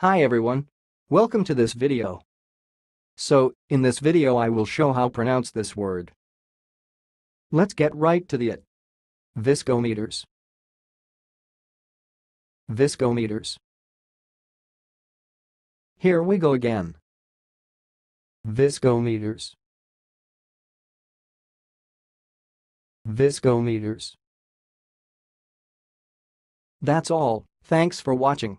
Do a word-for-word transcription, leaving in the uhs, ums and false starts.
Hi everyone. Welcome to this video. So, in this video I will show how pronounce this word. Let's get right to the it. Viscometers. Viscometers. Here we go again. Viscometers. Viscometers. That's all. Thanks for watching.